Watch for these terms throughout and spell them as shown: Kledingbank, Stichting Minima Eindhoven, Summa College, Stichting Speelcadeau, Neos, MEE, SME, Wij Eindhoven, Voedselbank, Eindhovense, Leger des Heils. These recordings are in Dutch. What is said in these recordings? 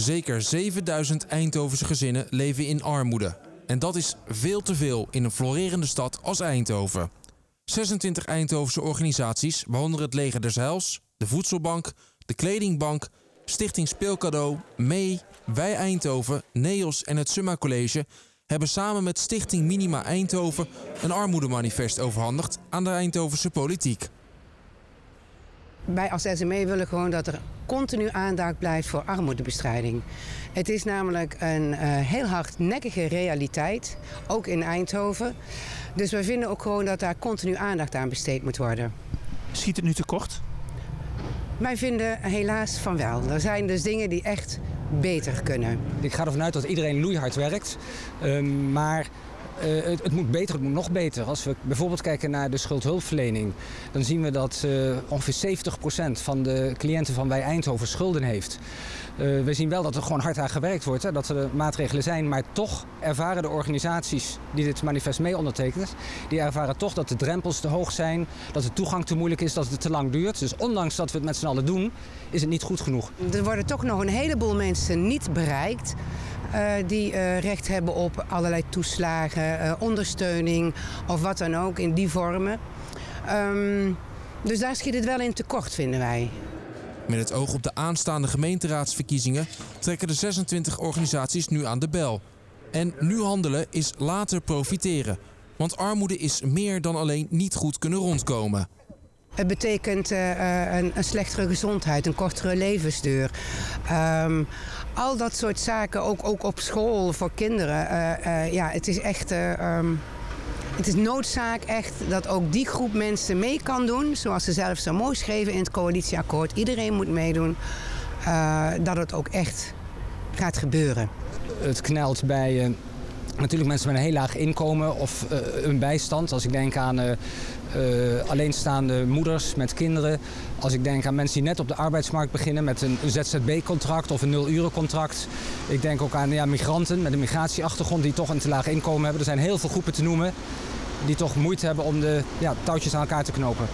Zeker 7000 Eindhovense gezinnen leven in armoede. En dat is veel te veel in een florerende stad als Eindhoven. 26 Eindhovense organisaties, waaronder het Leger des Heils, de Voedselbank, de Kledingbank, Stichting Speelcadeau, MEE, Wij Eindhoven, Neos en het Summa College hebben samen met Stichting Minima Eindhoven een armoede manifest overhandigd aan de Eindhovense politiek. Wij als SME willen gewoon dat er continu aandacht blijft voor armoedebestrijding. Het is namelijk een heel hardnekkige realiteit, ook in Eindhoven. Dus wij vinden ook gewoon dat daar continu aandacht aan besteed moet worden. Schiet het nu tekort? Wij vinden helaas van wel. Er zijn dus dingen die echt beter kunnen. Ik ga ervan uit dat iedereen loeihard werkt, maar... Het moet beter, het moet nog beter. Als we bijvoorbeeld kijken naar de schuldhulpverlening, dan zien we dat ongeveer 70% van de cliënten van Wij Eindhoven schulden heeft. We zien wel dat er gewoon hard aan gewerkt wordt, hè, dat er maatregelen zijn, maar toch ervaren de organisaties die dit manifest mee ondertekenen, die ervaren toch dat de drempels te hoog zijn, dat de toegang te moeilijk is, dat het te lang duurt. Dus ondanks dat we het met z'n allen doen, is het niet goed genoeg. Er worden toch nog een heleboel mensen niet bereikt. Die recht hebben op allerlei toeslagen, ondersteuning of wat dan ook in die vormen. Dus daar schiet het wel in tekort, vinden wij. Met het oog op de aanstaande gemeenteraadsverkiezingen trekken de 26 organisaties nu aan de bel. En nu handelen is later profiteren. Want armoede is meer dan alleen niet goed kunnen rondkomen. Het betekent een slechtere gezondheid, een kortere levensduur. Al dat soort zaken, ook op school voor kinderen. Ja, het is echt het is noodzaak echt dat ook die groep mensen mee kan doen. Zoals ze zelf zo mooi schreven in het coalitieakkoord. Iedereen moet meedoen. Dat het ook echt gaat gebeuren. Het knelt bij... Natuurlijk mensen met een heel laag inkomen of een bijstand. Als ik denk aan alleenstaande moeders met kinderen. Als ik denk aan mensen die net op de arbeidsmarkt beginnen met een ZZB-contract of een 0-urencontract. Ik denk ook aan migranten met een migratieachtergrond die toch een te laag inkomen hebben. Er zijn heel veel groepen te noemen die toch moeite hebben om de touwtjes aan elkaar te knopen.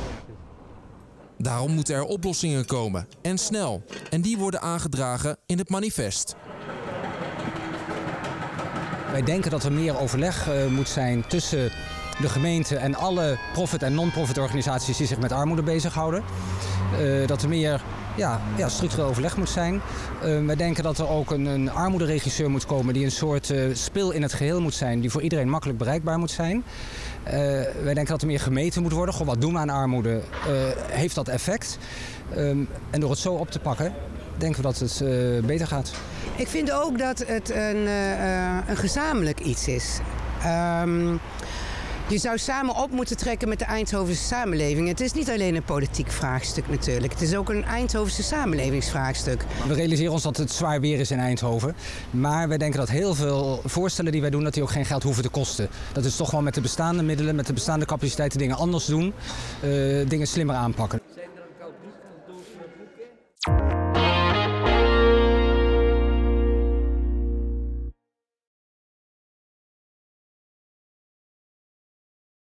Daarom moeten er oplossingen komen. En snel. En die worden aangedragen in het manifest. Wij denken dat er meer overleg moet zijn tussen de gemeente en alle profit- en non-profit organisaties die zich met armoede bezighouden. Dat er meer structureel overleg moet zijn. Wij denken dat er ook een armoederegisseur moet komen die een soort spil in het geheel moet zijn. Die voor iedereen makkelijk bereikbaar moet zijn. Wij denken dat er meer gemeten moet worden. Goh, wat doen we aan armoede? Heeft dat effect? En door het zo op te pakken, denken we dat het beter gaat. Ik vind ook dat het een gezamenlijk iets is. Je zou samen op moeten trekken met de Eindhovense samenleving. Het is niet alleen een politiek vraagstuk natuurlijk. Het is ook een Eindhovense samenlevingsvraagstuk. We realiseren ons dat het zwaar weer is in Eindhoven. Maar wij denken dat heel veel voorstellen die wij doen, dat die ook geen geld hoeven te kosten. Dat is toch gewoon met de bestaande middelen, met de bestaande capaciteiten dingen anders doen. Dingen slimmer aanpakken.